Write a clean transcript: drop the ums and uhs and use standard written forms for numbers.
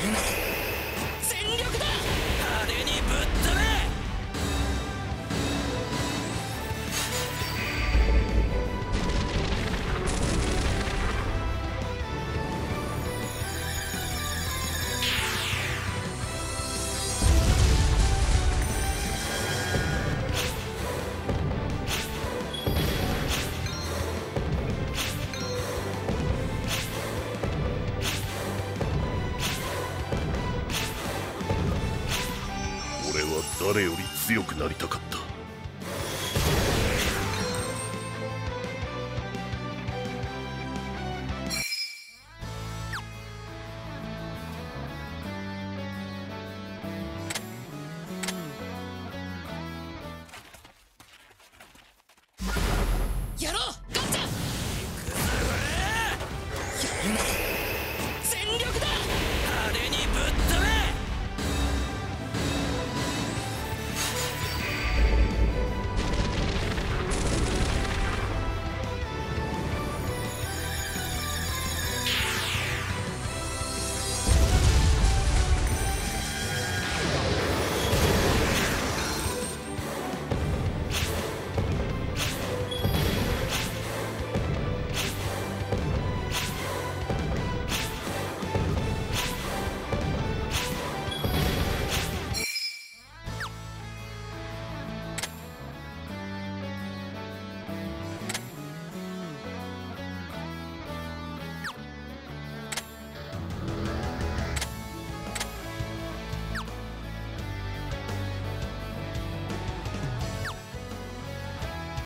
全力だ！派手にぶっ飛べ！誰より強くなりたかった。